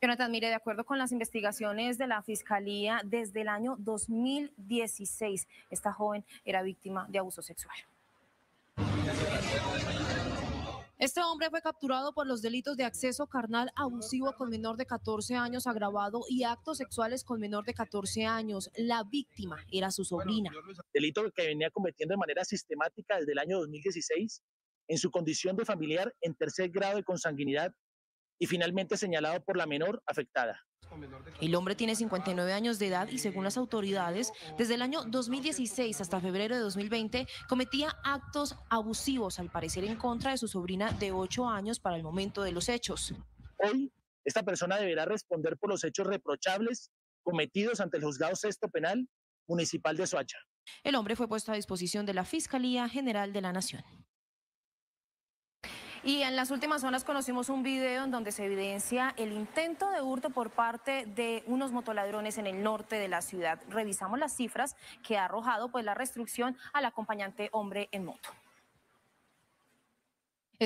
Jonathan, mire, de acuerdo con las investigaciones de la Fiscalía, desde el año 2016, esta joven era víctima de abuso sexual. Este hombre fue capturado por los delitos de acceso carnal abusivo con menor de 14 años agravado y actos sexuales con menor de 14 años. La víctima era su sobrina. Delito que venía cometiendo de manera sistemática desde el año 2016 en su condición de familiar en tercer grado de consanguinidad y finalmente señalado por la menor afectada. El hombre tiene 59 años de edad y según las autoridades, desde el año 2016 hasta febrero de 2020 cometía actos abusivos, al parecer en contra de su sobrina de 8 años para el momento de los hechos. Hoy, esta persona deberá responder por los hechos reprochables cometidos ante el Juzgado Sexto Penal Municipal de Soacha. El hombre fue puesto a disposición de la Fiscalía General de la Nación. Y en las últimas horas conocimos un video en donde se evidencia el intento de hurto por parte de unos motoladrones en el norte de la ciudad. Revisamos las cifras que ha arrojado pues la restricción al acompañante hombre en moto.